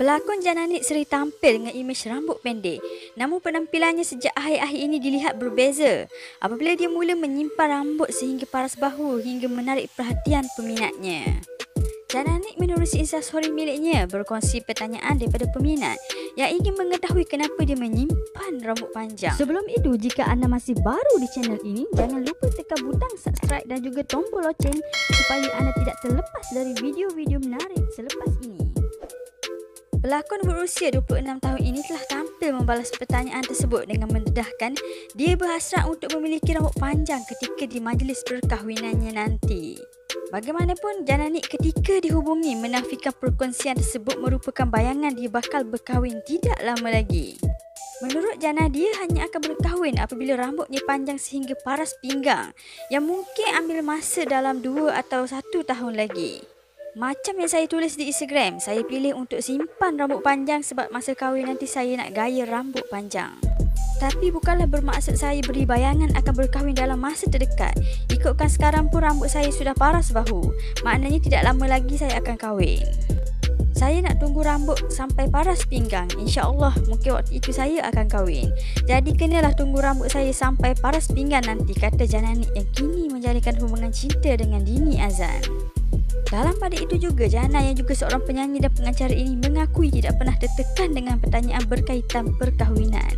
Pelakon Janna Nick sering tampil dengan imej rambut pendek. Namun penampilannya sejak akhir-akhir ini dilihat berbeza. Apabila dia mula menyimpan rambut sehingga paras bahu hingga menarik perhatian peminatnya. Janna Nick menerusi instastory miliknya berkongsi pertanyaan daripada peminat yang ingin mengetahui kenapa dia menyimpan rambut panjang. Sebelum itu, jika anda masih baru di channel ini, jangan lupa tekan butang subscribe dan juga tombol loceng supaya anda tidak terlepas dari video-video menarik selepas ini. Pelakon berusia 26 tahun ini telah tampil membalas pertanyaan tersebut dengan mendedahkan dia berhasrat untuk memiliki rambut panjang ketika di majlis perkahwinannya nanti. Bagaimanapun, Janna Nick ketika dihubungi menafikan perkongsian tersebut merupakan bayangan dia bakal berkahwin tidak lama lagi. Menurut Janna, dia hanya akan berkahwin apabila rambutnya panjang sehingga paras pinggang yang mungkin ambil masa dalam 2 atau 1 tahun lagi. Macam yang saya tulis di Instagram, saya pilih untuk simpan rambut panjang sebab masa kahwin nanti saya nak gaya rambut panjang. Tapi bukanlah bermaksud saya beri bayangan akan berkahwin dalam masa terdekat. Ikutkan sekarang pun rambut saya sudah paras bahu. Maknanya tidak lama lagi saya akan kahwin. Saya nak tunggu rambut sampai paras pinggang. InsyaAllah mungkin waktu itu saya akan kahwin. Jadi kenalah tunggu rambut saya sampai paras pinggang nanti, kata Janna Nick yang kini menjalinkan hubungan cinta dengan Dini Schatzmann. Dalam pada itu juga, Janna yang juga seorang penyanyi dan pengacara ini mengakui tidak pernah tertekan dengan pertanyaan berkaitan perkahwinan.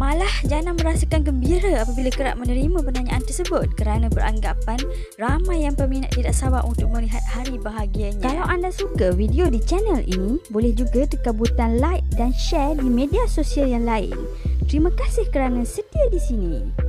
Malah Janna merasakan gembira apabila kerap menerima pertanyaan tersebut kerana beranggapan ramai yang peminat tidak sabar untuk melihat hari bahagianya. Kalau anda suka video di channel ini, boleh juga tekan butang like dan share di media sosial yang lain. Terima kasih kerana setia di sini.